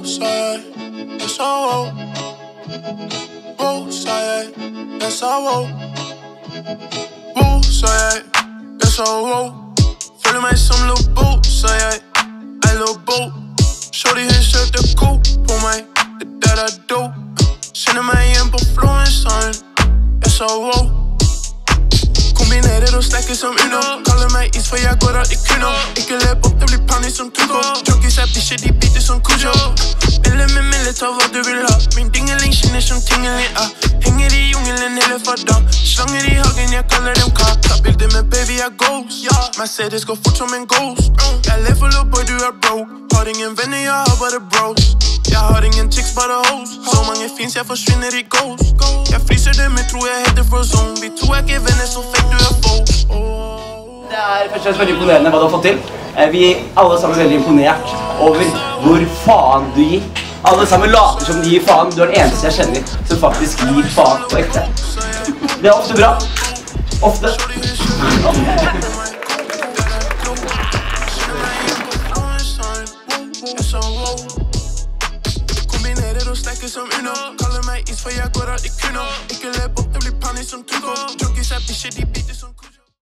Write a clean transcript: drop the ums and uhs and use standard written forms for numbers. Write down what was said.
both sides, yes I won't. Both sides, yes I won't. Both sides, yes I won't. Feelin' like some little boat side, I little boat. Shorty hit shut the coop on my, the that I do. Sendin' my amp influence on, yes I won't. Combineren og snakker som Uno. Kaller meg is for jeg går av i Kuno. Ikke løp opp, det blir panik som Tugo. Junkies er bitcher, de biter som Kujo. Mille med mille, ta hva du vil ha. Min dingeling skinner som tingeling, ah. Henger i jungelen hele fadda. Slanger i hagen, jeg kaller dem ka. Ta bilder med baby, jeg ghost. Mercedes går fort som en ghost. Jeg lever low boy, du er broke. Har ingen venner, jeg har bare bros. Jeg har ingen chicks, bare hoes. Så mange fins, jeg forsvinner i ghost. Jeg fryser dem, jeg tror jeg heter Frozone. Vi to er ikke venner, så fikk du er folk. Det er først og fremst veldig imponerende hva du har fått til. Vi alle sammen er veldig imponert over hvor faen du gir. Alle sammen later som de gir faen. Du er den eneste jeg kjenner som faktisk gir faen på ekte. Det er ofte bra. Ofte. Snakker som Uno, kaller meg is for jeg går av i Kuno. Ikke løp opp, det blir panik som Tugo. Junkies er bitcher, de biter som